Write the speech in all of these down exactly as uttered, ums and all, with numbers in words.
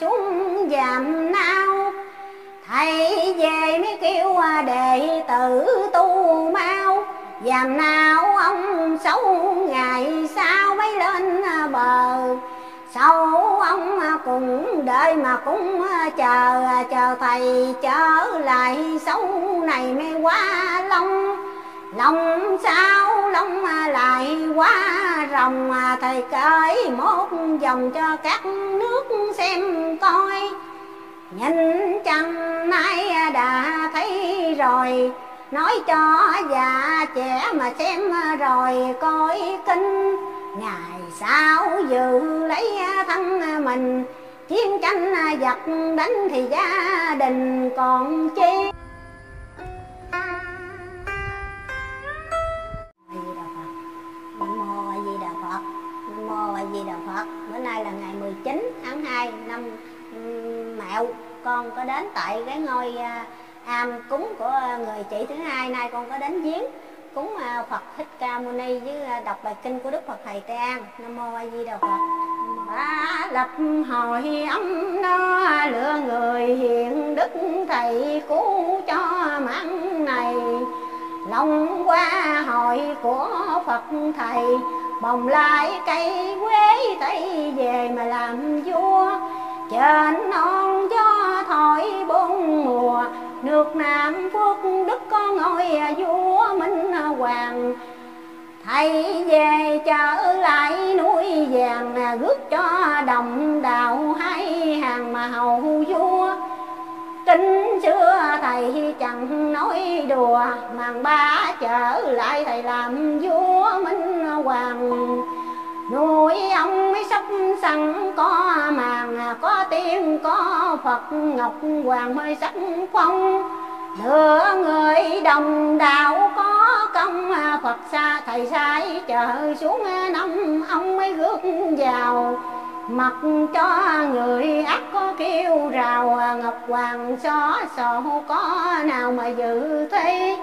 xuống Vàm Nao, thầy về mới kêu đệ tử tu mau. Vàm Nao ông sáu ngày sau mới lên bờ, sau ông cũng đợi mà cũng chờ, chờ thầy trở lại sau này mới qua Long. Lòng sao lòng lại quá rồng, thầy cởi một dòng cho các nước xem coi. Nhìn chẳng nay đã thấy rồi, nói cho già trẻ mà xem rồi coi kinh. Ngày sau dự lấy thân mình, chiến tranh giặc đánh thì gia đình còn chi. Di Đà Phật. Bữa nay là ngày mười chín tháng hai năm Mẹo, con có đến tại cái ngôi am cúng của người chị thứ hai. Nay con có đến viếng cúng Phật Thích Ca Mâu Ni với đọc bài kinh của Đức Phật Thầy Tây An. Nam mô Di Đà Phật. Ba lập hồi ông đó lựa người hiền đức, thầy cứu cho mạng này. Lòng qua hội của Phật thầy, bồng lại cây quế Tây về mà làm vua. Trên non gió thổi bốn mùa, nước Nam Phước Đức có ngôi vua Minh Hoàng. Thầy về trở lại núi vàng, rước cho đồng đạo hai hàng mà hầu vua. Kinh xưa thầy chẳng nói đùa, màng ba trở lại thầy làm vua Minh Hoàng. Nuôi ông mới sắp sẵn có màng, có tiên có Phật Ngọc Hoàng mới sắc phong. Lửa người đồng đạo có công, Phật xa thầy sai chở xuống năm ông mới rước vào. Mặc cho người ác có kêu rào, Ngọc Hoàng xó sổ có nào mà dự thi.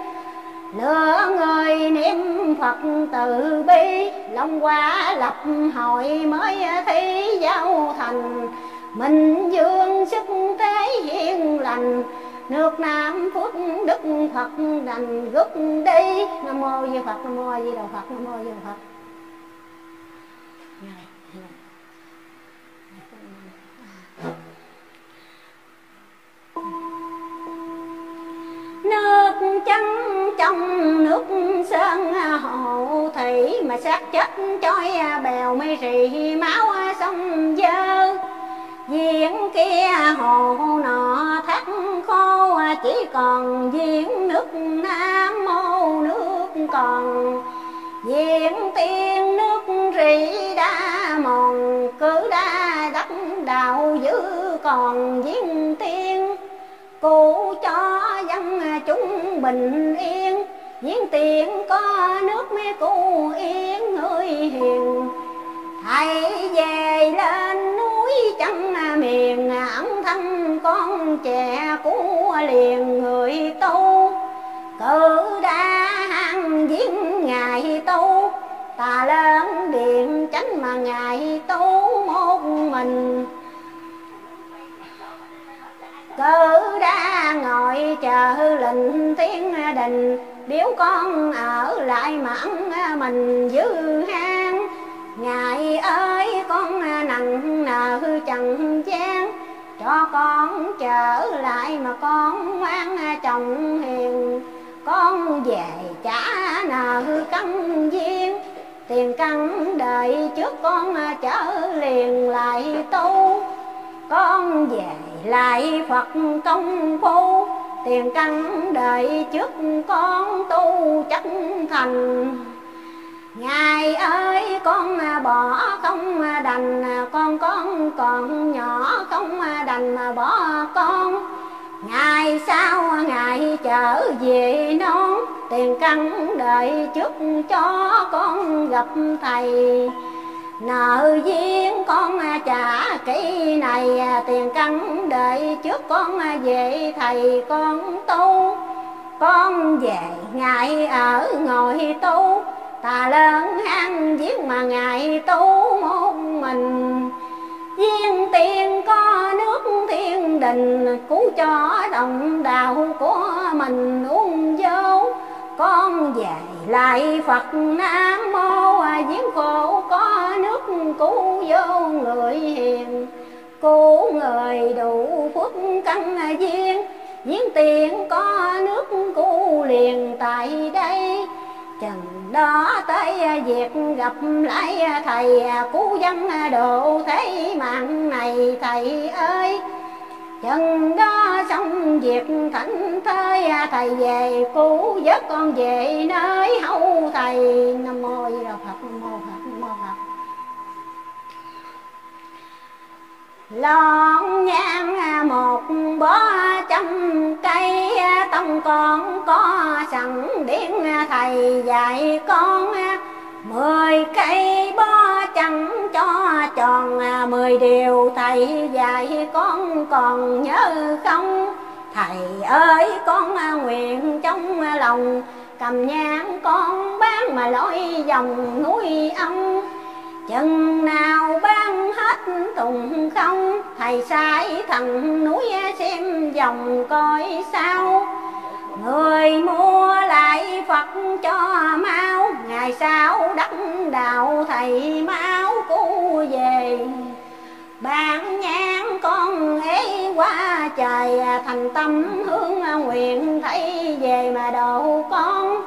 Lửa người niệm Phật từ bi, Long qua lập hội mới thi giao thành. Minh dương sức thế hiền lành, nước Nam Phước Đức Phật đành rước đi. Nam mô Di Phật, Nam mô Di Đà Phật, Nam mô Di Đà Phật. Nước trắng trong nước sơn hồ, thủy mà xác chết chói bèo mới rỉ máu sông dơ. Giếng kia hồ nọ thác khô, chỉ còn giếng nước Nam Mô nước còn. Giếng tiên nước rỉ đã mòn, cứ đã đắc đạo dữ còn giếng tiên. Cụ cho dân chúng bình yên, giếng tiền có nước mới cụ yên người hiền. Thầy về lên núi chân miền, ẩn thân con trẻ của liền người tu. Cử đã hàng giếng ngài tu, tà lớn điện tránh mà ngài tu một mình. Cử đã ngồi chờ lệnh thiên đình, biểu con ở lại mẫn mình dư hang. Ngài ơi con nặng nợ trần gian, cho con trở lại mà con ngoan chồng hiền. Con về trả nợ căn duyên, tiền căn đời trước con trở liền lại tu. Con về lại Phật công phu, tiền căn đời trước con tu chắc thành. Ngài ơi con bỏ không đành con, con còn nhỏ không đành mà bỏ con. Ngày sau ngày trở về non, tiền căn đời trước cho con gặp thầy. Nợ duyên con trả kỹ này, tiền căn đời trước con về thầy con tu. Con về ngài ở ngồi tu, tà lớn hang giếng mà ngài tu một mình. Duyên tiền có nước đình cứu cho đồng đào của mình uống vô. Con về lại Phật Nam Mô, giếng cổ có nước cứu vô người hiền. Cứu người đủ phước căn duyên, giếng tiền có nước cứu liền tại đây. Chừng đó tới việc gặp lại thầy, cứu dân độ thế mạng này thầy ơi. Chừng đó xong việc thánh thơi, thầy về cứu vớt con về nơi hậu thầy. Nam Mô Di Đà Phật, Nam Mô Phật, Nam Mô Phật. Lon nhang một bó trăm cây, tông con có sẵn điển thầy dạy con. Mười cây bó trắng cho tròn, mười điều thầy dạy con còn nhớ không? Thầy ơi con nguyện trong lòng, cầm nhang con bán mà lối dòng núi ông. Chừng nào bán hết tùng không, thầy sai thằng núi xem dòng coi sao. Người mua lại Phật cho mau, ngày sau đắc đạo thầy máu cứu về. Bán nhang con ấy qua trời, thành tâm hướng nguyện thấy về mà độ con.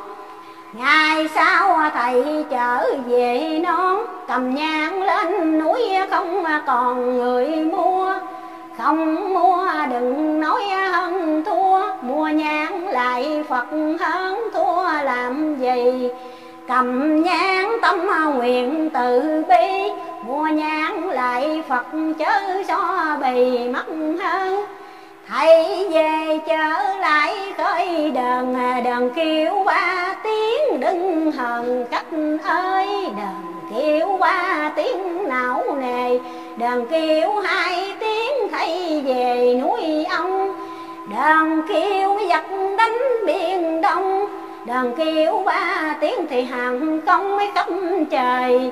Ngày sau thầy trở về non, cầm nhang lên núi không còn người mua. Không mua đừng nói hơn thua, mua nhang lại Phật hơn thua làm gì. Cầm nhang tâm nguyện từ bi, mua nhang lại Phật chớ so bì mắc hơn. Thầy về trở lại khởi đờn, đờn kêu ba tiếng đừng hờn cách ơi. Đờn kêu ba tiếng não nề, đờn kêu hai tiếng thầy về núi ông. Đờn kêu giặc đánh biển đông, đờn kêu ba tiếng thì hàng công mới khắp trời.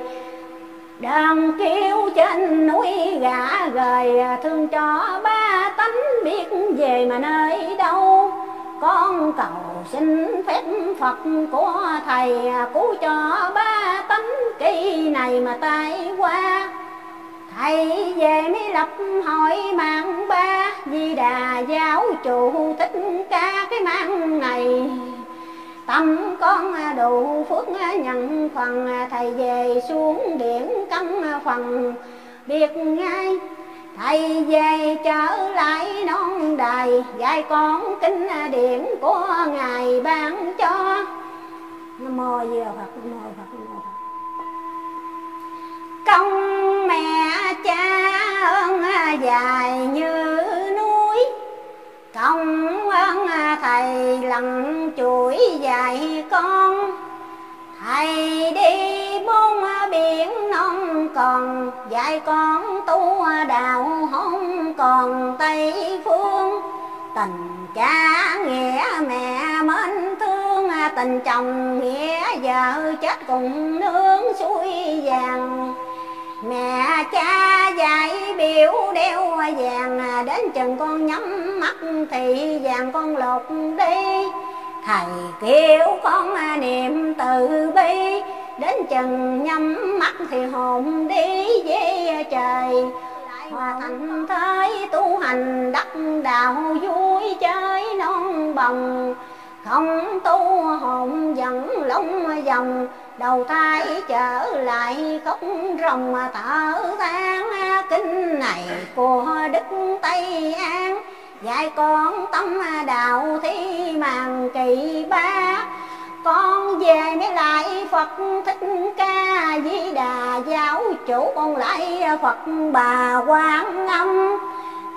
Đờn kêu trên núi gã gời, thương cho ba tánh biết về mà nơi đâu. Con cầu xin phép Phật của thầy, cứu cho ba tánh kỳ này mà tai qua. Thầy về mới lập hội mạng ba, Di Đà giáo chủ Thích Ca cái mạng này. Tâm con đủ phước nhận phần, thầy về xuống điển căn phần biệt ngay. Thầy về trở lại non đài, dạy con kinh điển của ngài ban cho. Nam Mô Di Đà Phật, Nam Mô Phật, Nam Mô Phật. Công mẹ cha ơn dài như núi, công ơn thầy lần chuỗi dạy con. Thầy đi bốn biển non còn, dạy con tu đạo không còn Tây Phương. Tình cha nghĩa mẹ mến thương, tình chồng nghĩa vợ chết cùng nương suối vàng. Mẹ cha dạy biểu đeo vàng, đến chừng con nhắm mắt thì vàng con lột đi. Thầy kêu con niệm từ bi, đến chừng nhắm mắt thì hồn đi về trời. Hòa thành thới tu hành đắc đạo vui chơi non bồng, không tu hồn dẫn lông dòng, đầu thai trở lại khóc rồng thở than. Kinh này của Đức Tây An, dạy con tâm đạo thi màng kỳ ba. Con về mới lại Phật Thích Ca, Di Đà giáo chủ con lại Phật Bà Quan Âm.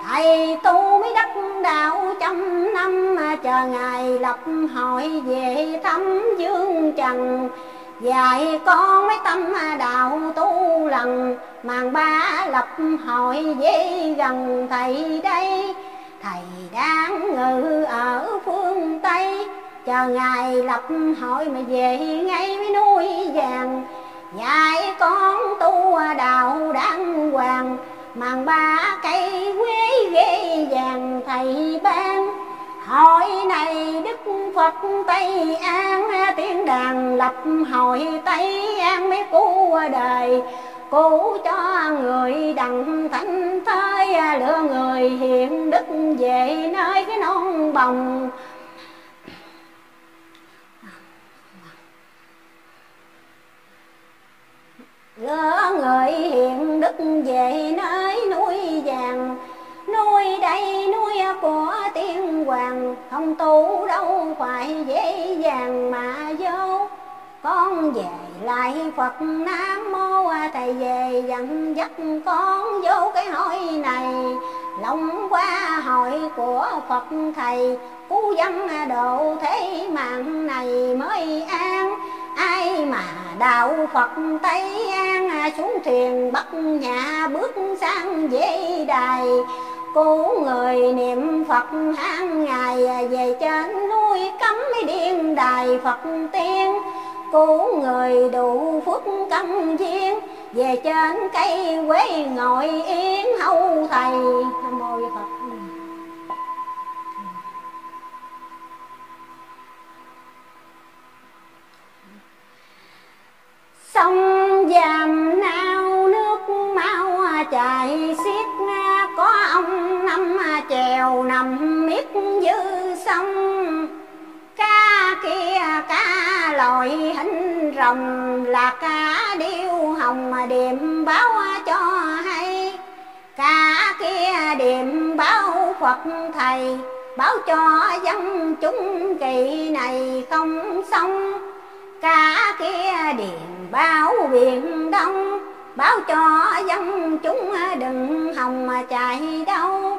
Thầy tu mới đắc đạo trăm năm, chờ ngài lập hội về thăm dương trần. Dạy con mới tâm đạo tu lần, màng ba lập hội về gần thầy đây. Thầy đang ngự ở phương Tây, chờ ngài lập hội mà về ngay với núi vàng. Dạy con tu đạo đàng hoàng, màng ba cây quế ghế vàng. này Đức Phật Tây An tiếng đàn lập hồi Tây An mới cứu đời, cứu cho người đặng thánh thơi, lựa người hiền đức về nơi cái non bồng. Lỡ người hiền đức về nơi núi vàng, nuôi đây nuôi của tiên hoàng, không tu đâu phải dễ dàng mà vô. Con về lại Phật Nam Mô, thầy về dẫn dắt con vô cái hội này, lòng qua hội của Phật thầy, cứu dân độ thế mạng này mới an. Ai mà đạo Phật Tây An xuống thuyền Bắc Nhã bước sang dễ đài, cứu người niệm Phật hàng ngày về trên núi cấm điên đài Phật tiên, cứu người đủ phước căn duyên về trên cây quế ngồi yên hầu thầy. Nam mô Phật. Sông Vàm Nao nước mau chảy xiết, có ông năm chèo nằm miết dư sông. Cá kia cá lội hình rồng, là cá điêu hồng mà điểm báo cho hay. Cá kia điểm báo Phật thầy, báo cho dân chúng kỳ này không xong. Cá kia điện báo biển đông, báo cho dân chúng đừng hòng mà chạy đâu.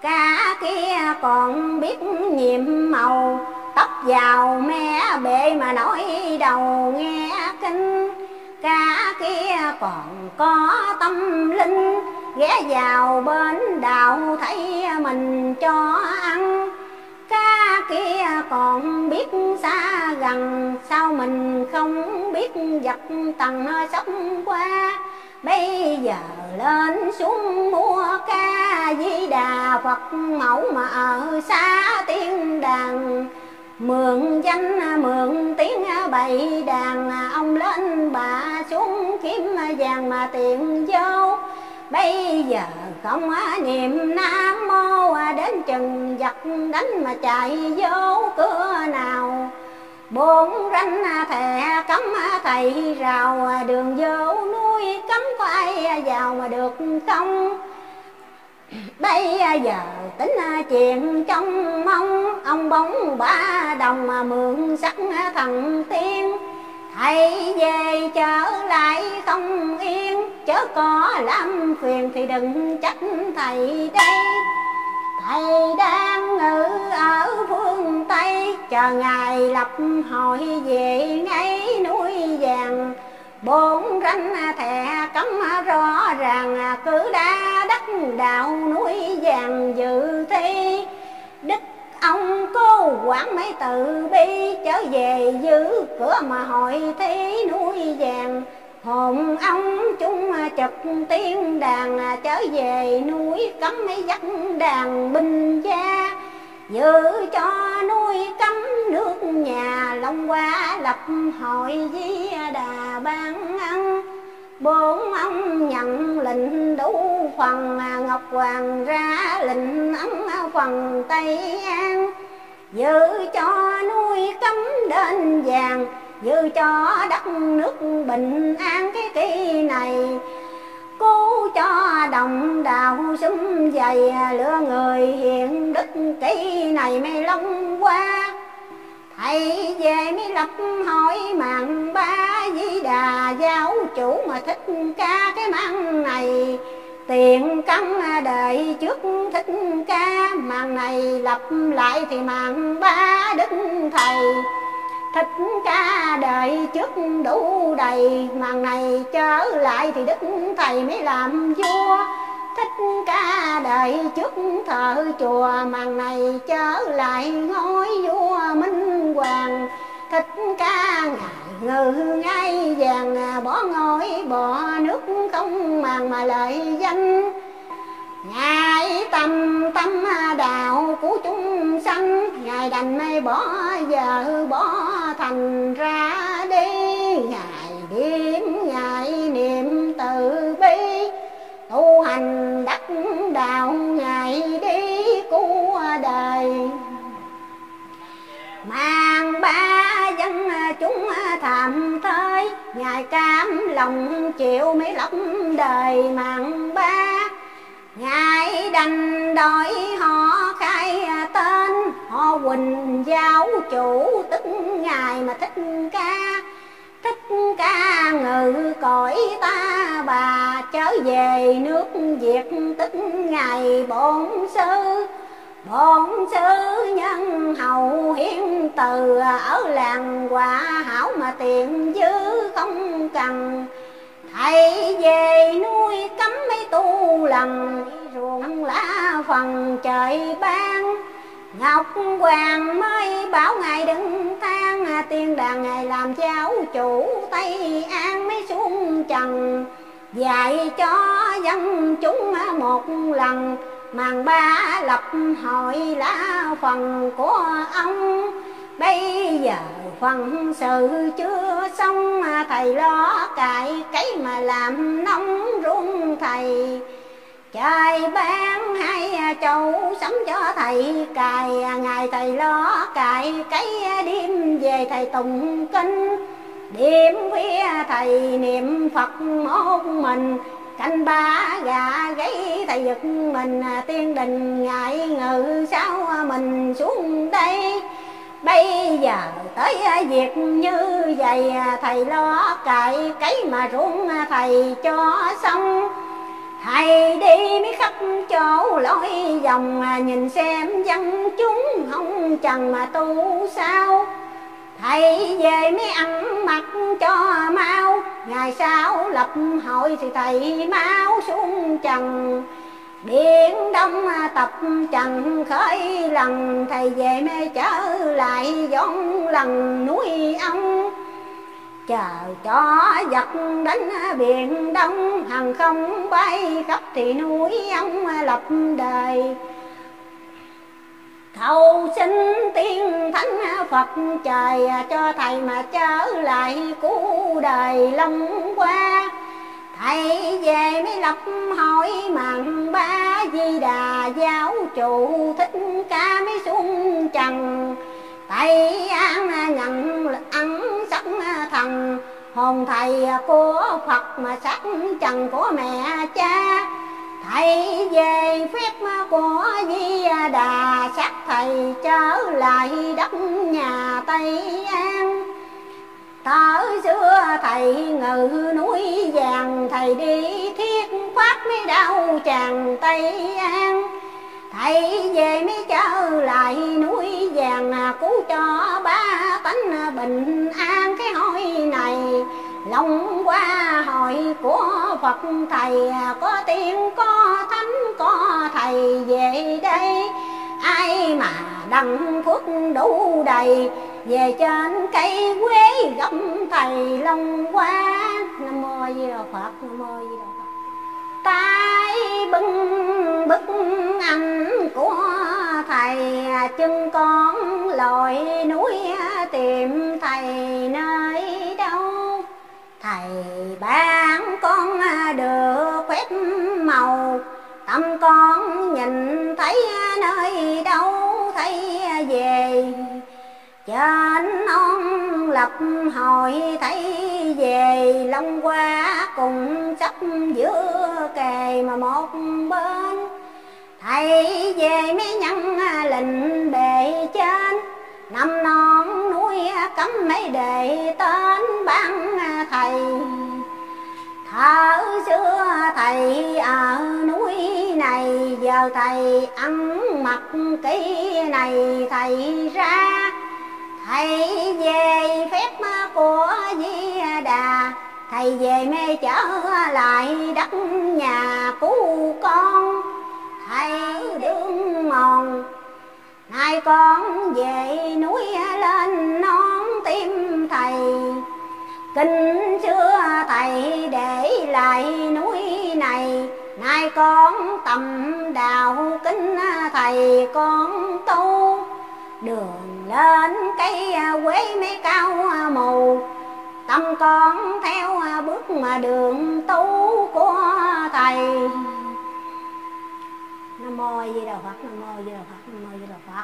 Cá kia còn biết nhiệm màu, tóc vào mé bệ mà nói đầu nghe kinh. Cá kia còn có tâm linh, ghé vào bến đào thấy mình cho ăn. Cá kia còn biết xa gần, sao mình không biết giật tầng sống qua. Bây giờ lên xuống mua ca Di Đà Phật mẫu mà ở xa tiên đàn. Mượn danh mượn tiếng bày đàn, ông lên bà xuống kiếm vàng mà tiền vô. Bây giờ không niệm Nam Mô, đến chừng giật đánh mà chạy vô cửa nào. Bốn ranh thè cấm thầy rào, đường vô núi cấm có ai vào mà được không. Bây giờ tính chuyện trong mong, ông bóng ba đồng mà mượn sắc thần tiên. Thầy về trở lại không yên, chớ có làm phiền thì đừng trách thầy đây. Thầy đang ngự ở phương Tây, chờ ngài lập hội về ngay núi vàng. Bốn ranh thẻ cấm rõ ràng, cứ đa đất đạo núi vàng dự thi. Đức ông cố quản mấy từ bi, trở về giữ cửa mà hội thi núi vàng. Hồn ông chúng chật tiếng đàn, trở về núi cấm mấy dắt đàn binh gia. Giữ cho núi cấm nước nhà, long qua lập hội Di Đà ban ăn. Bốn ông nhận lệnh đủ phần, Ngọc Hoàng ra lệnh ấn phần Tây An. Giữ cho núi cấm đến vàng, giữ cho đất nước bình an cái kỳ này. Cứu cho đồng đạo xúm dày, lựa người hiền đức kỳ này mới long qua. Thầy về mới lập hỏi mạng ba, Di Đà giáo chủ mà thích ca cái mạng này. Tiền căn đợi trước thích ca, mạng này lập lại thì mạng ba đức thầy. Thích ca đợi trước đủ đầy, màn này trở lại thì đức thầy mới làm vua. Thích ca đợi trước thợ chùa, màn này trở lại ngôi vua Minh Hoàng. Thích ca ngài ngự ngai vàng, bỏ ngôi bỏ nước không màng mà lợi danh. Ngài tâm tâm đạo của chúng sanh, ngài ngày đành mây bỏ giờ bỏ thành ra đi, ngày đêm ngày niệm từ bi tu hành đắc đạo, ngày đi của đời mang ba dân chúng thầm tới, ngài cam lòng chịu mấy lòng đời mạng ba. Ngài đành đòi họ khai tên, họ Huỳnh giáo chủ tức ngài mà Thích Ca. Thích Ca ngự cõi ta bà, trở về nước Việt tức ngài bổn sư. Bổn sư nhân hậu hiến từ, ở làng Hòa Hảo mà tiền dư không cần. Thầy về nuôi cấm mấy tu lần, ruộng lá phần trời ban. Ngọc Hoàng mới bảo ngài đừng than, tiên đàn ngài làm giáo chủ Tây An mới xuống trần. Dạy cho dân chúng một lần, màn ba lập hội lá phần của ông. Bây giờ phần sự chưa xong, thầy lo cải cái mà làm nông run thầy. Trời ban hai châu sống cho thầy cài, ngày thầy lo cài cái đêm về thầy tụng kinh. Đêm khuya thầy niệm Phật một mình, canh ba gà gáy thầy giật mình. Tiên đình ngại ngự sao mình xuống đây, bây giờ tới việc như vậy thầy lo cài cái mà ruộng thầy cho xong. Thầy đi mới khắp chỗ lối dòng, nhìn xem dân chúng không chần mà tu sao. Thầy về mới ăn mặc cho mau, ngày sau lập hội thì thầy mau xuống trần. Biển Đông tập trần khởi lần, thầy về mới trở lại dọn lần núi ông. Chờ cho giặc đánh Biển Đông, hàng không bay khắp thì núi ông lập đời. Cầu xin tiên thánh Phật trời, cho thầy mà trở lại cứu đời long qua. Thầy về mới lập hội mạng ba, Di Đà giáo chủ Thích Ca mới xuống trần. Tây An nhận ăn sắc thần, hồn thầy của Phật mà sắc trần của mẹ cha. Thầy về phép của Di Đà, sắc thầy trở lại đất nhà Tây An. Tớ xưa thầy ngự núi vàng, thầy đi thiết pháp mới đau tràng Tây An. Thầy về mới trở lại núi vàng, cứu cho ba tánh bình an. Cái hội này lòng qua hội của Phật thầy, có tiên có thánh có thầy về đây. Ai mà đặng phước đủ đầy, về trên cây quế gặp thầy long qua. Nam mô Di Đà Phật, Nam mô Di Đà Phật. Tay bưng bức ảnh của thầy, chân con lội núi tìm thầy nơi đâu. Thầy ban con được phép màu, tâm con nhìn thấy nơi đâu thấy về. Trên non lập hội thấy về, long qua cùng sắp giữa kề mà một bên. Thầy về mới nhân lệnh bề trên, năm non núi cấm mấy đệ tên ban thầy. Thở xưa thầy ở núi này, giờ thầy ăn mặc kỹ này thầy ra. Thầy về phép của Di Đà, thầy về mê trở lại đất nhà cứu con. Thầy đương mòn, nay con về núi lên non tim thầy. Kinh xưa thầy để lại núi này, nay con tầm đạo kinh thầy con tu. Đường lên cây quế mới cao mù, tâm con theo bước mà đường tu của thầy. Nam mô Di Đà Phật, Nam mô Di Đà Phật, Nam mô Di Đà Phật.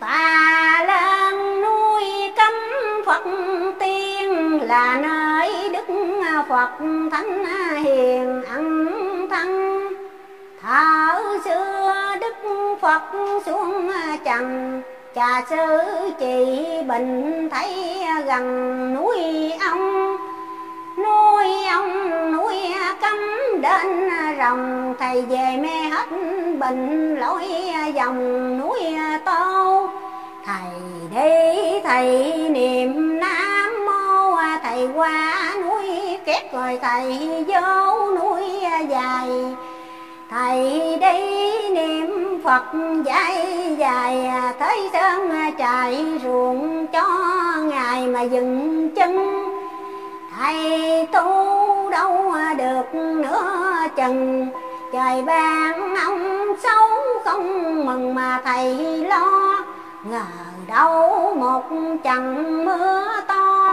Ta lên núi cấm Phật tiên, là nơi Đức Phật Thánh Hiền ẩn thân. Thở xưa Đức Phật xuống trần, trà sư chỉ bình thấy gần núi ông. Núi ông núi cấm đến rồng, thầy về mê hết bình lối dòng núi Tô. Thầy đi thầy niệm Nam Mô, thầy qua núi Kép rồi thầy vô núi Dài. Thầy đi niệm Phật dạy dài, tới sơn trại ruộng cho ngài mà dừng chân. Thầy tu đâu được nữa chừng, trời ban ông xấu không mừng mà thầy lo. Ngờ đâu một trận mưa to,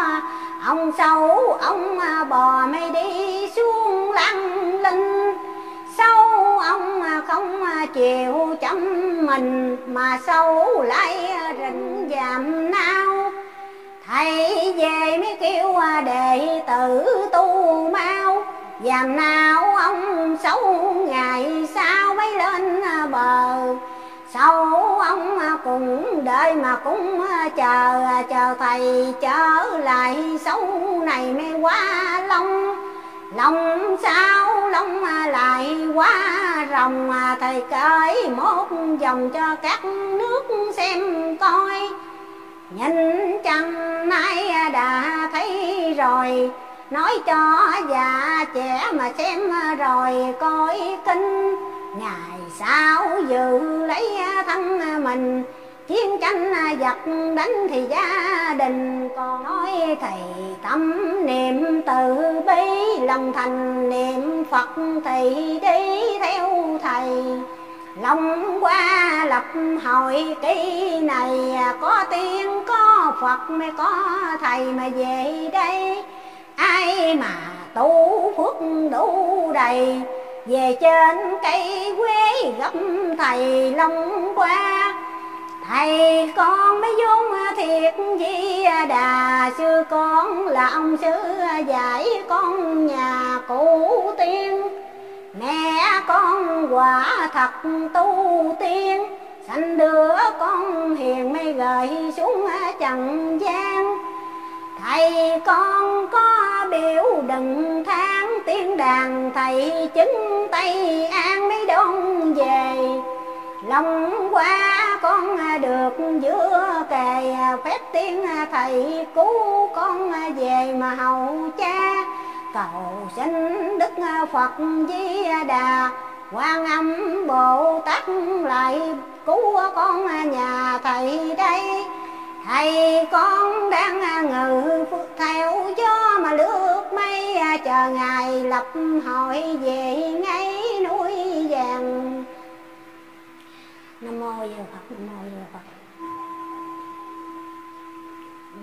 ông xấu ông bò mây đi xuống lăng linh. Sâu ông không chịu chấm mình, mà sâu lại rình Vàm Nao. Thầy về mới kêu đệ tử tu mau, Vàm Nao ông xấu ngày sau mới lên bờ. Sâu ông cũng đợi mà cũng chờ, chờ thầy trở lại sâu này mới qua Long. Lòng sao lòng lại quá rồng, thầy cởi một dòng cho các nước xem coi. Nhìn chẳng nay đã thấy rồi, nói cho già trẻ mà xem rồi coi kinh. Ngày sau dự lấy thân mình, chiến tranh giặc đánh thì gia đình. Còn nói thầy tâm niệm từ bi, lòng thành niệm Phật thầy đi theo thầy. Lòng qua lập hội ký này, có tiên có Phật mới có thầy mà về đây. Ai mà tu phước đủ đầy, về trên cây quế gặp thầy Long qua. Thầy con mới vốn thiệt Di Đà, sư con là ông sư dạy con nhà cụ tiên. Mẹ con quả thật tu tiên, sanh đứa con hiền mới gửi xuống trần gian. Thầy con có biểu đừng tháng tiếng đàn, thầy chứng Tây An mới đông về. Lòng qua con được giữa kề, phép tiếng thầy cứu con về mà hầu cha. Cầu xin Đức Phật Di Đà, Quan Âm Bồ Tát lại cứu con nhà thầy đây. Thầy con đang ngự theo gió mà lướt mây, chờ ngài lập hội về ngay núi vàng. Nam mô Di Đà Phật, Nam mô Di Đà Phật.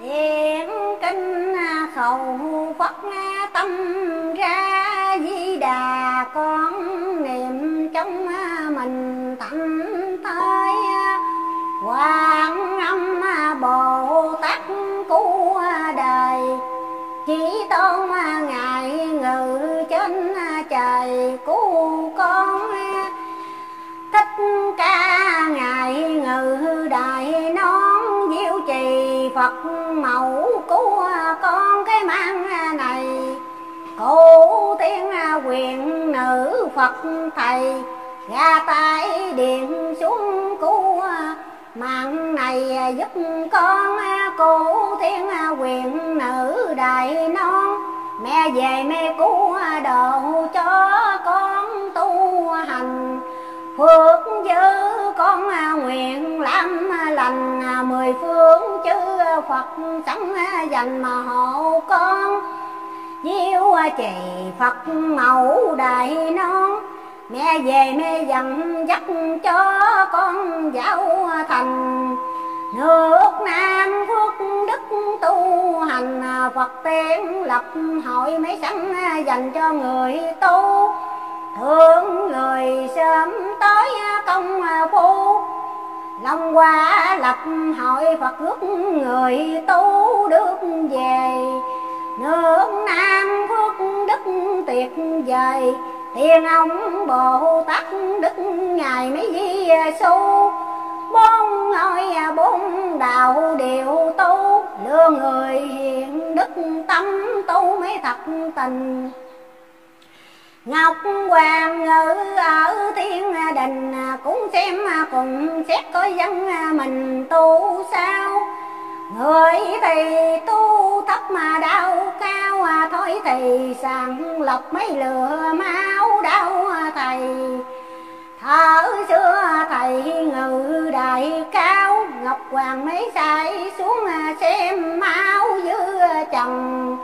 Niệm kinh khẩu Phật tâm ra Di Đà, con niệm trong mình tâm tới. Quan Âm Bồ Tát cứu đời, chỉ tôn ngài ngự trên trời cứu con. Thích Ca ngài ngự đại nón diệu trì, Phật mẫu cứu con cái mang này. Cổ tiên quyền nữ Phật thầy, ra tay điện xuống cứu mạng này giúp con. Cổ tiên quyền nữ đại nón, mẹ về mẹ cứu độ cho con tu hành. Phước dư con nguyện làm lành, mười phương chư Phật sẵn dành mà hộ con. Diêu trì Phật mẫu đại non, Mẹ về mẹ dặn dắt cho con giáo thành, nước Nam quốc đức tu hành, Phật tiên lập hội mấy sẵn dành cho người tu, thương người sớm tới công phu, long qua lập hội Phật rước người tu được về, nước Nam quốc đức tuyệt vời, Thiên ông Bồ Tát đức ngài mấy Giê-xu, bốn ngôi bốn đạo đều tu, lừa người hiền đức tâm tu mới thật tình. Ngọc Hoàng ngự ở thiên đình, cũng xem cùng xét coi dân mình tu sao. Người thì tu thấp mà đau cao, thôi thì sàng lọc mấy lửa máu đau thầy. Thở xưa thầy ngự đại cao, Ngọc Hoàng mấy sai xuống xem máu dư trần.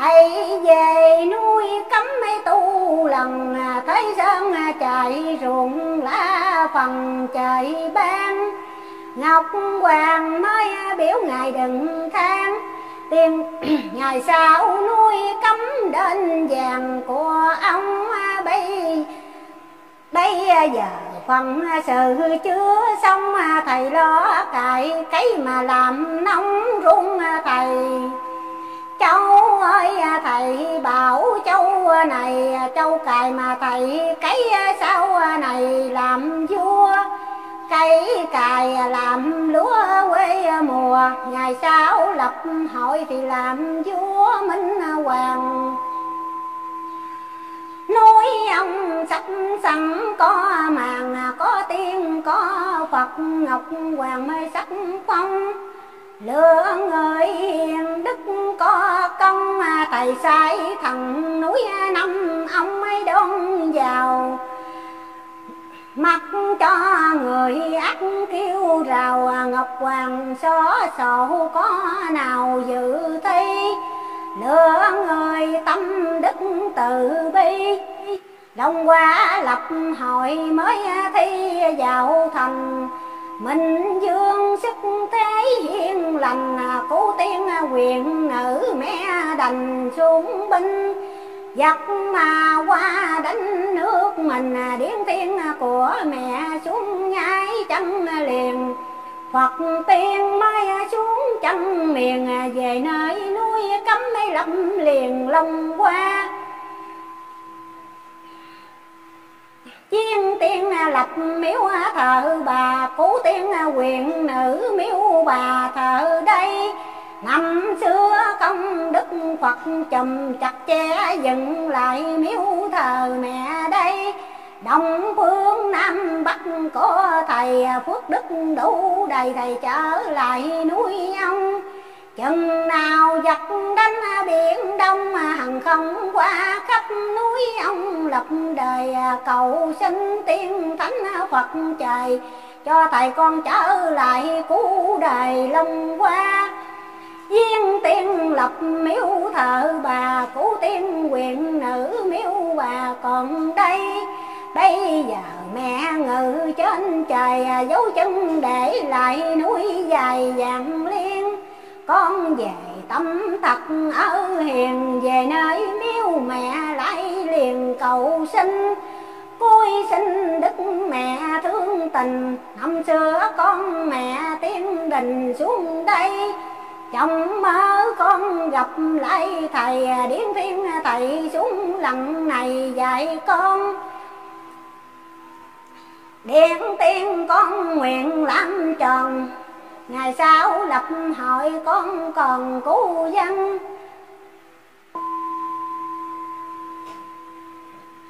Thầy về nuôi cấm mấy tu lần, thấy sơn chạy ruộng lá phần trời ban. Ngọc Hoàng mới biểu ngài đừng than, tiền ngày sau nuôi cấm đến vàng của ông. Bây bây giờ phần sự chưa xong, thầy lo cài cái mà làm nóng run thầy. Cháu ơi thầy bảo cháu này, cháu cài mà thầy cái sau này làm vua. Cây cài làm lúa quê mùa, ngày sau lập hội thì làm vua Minh Hoàng. Núi ông sắp sẵn có màng, có tiên có Phật, Ngọc Hoàng mới sắc phong. Lửa người hiền đức có công, thầy sai thằng núi năm ông mới đón vào. Mặc cho người ác kêu rào, Ngọc Hoàng xó sổ có nào dự thi. Lửa người tâm đức từ bi, đông qua lập hội mới thi vào thành. Minh dương sức thế hiền lành, cố tiên quyền nữ mẹ đành xuống binh. Giặc mà qua đánh nước mình, điển tiên của mẹ xuống ngay chân liền. Phật tiên mới xuống chân miền, về nơi núi cấm mấy lâm liền long qua. Chiên tiên lập miếu thờ bà, cố tiên quyền nữ miếu bà thờ đây. Năm xưa công đức Phật chùm chặt chẽ, dựng lại miếu thờ mẹ đây. Đông phương Nam Bắc có thầy, phước đức đủ đầy thầy trở lại núi ông. Chừng nào giặc đánh biển Đông, hằng không qua khắp núi ông. Lập đời cầu sinh tiên thánh Phật trời, cho thầy con trở lại cứu đời long qua. Viên tiên lập miếu thờ bà, cứu tiên quyền nữ miếu bà còn đây. Bây giờ mẹ ngự trên trời, dấu chân để lại núi dài vàng liên. Con về tâm thật ở hiền, về nơi miếu mẹ lại liền cầu sinh. Cúi xin đức mẹ thương tình, năm xưa con mẹ tiên đình xuống đây. Trong mơ con gặp lại thầy, điển thiên thầy xuống lần này dạy con. Điển tiên con nguyện làm tròn, ngày sau lập hội con còn cứu dân.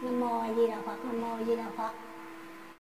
Nam mô A Di Đà Phật, Nam mô A Di Đà Phật.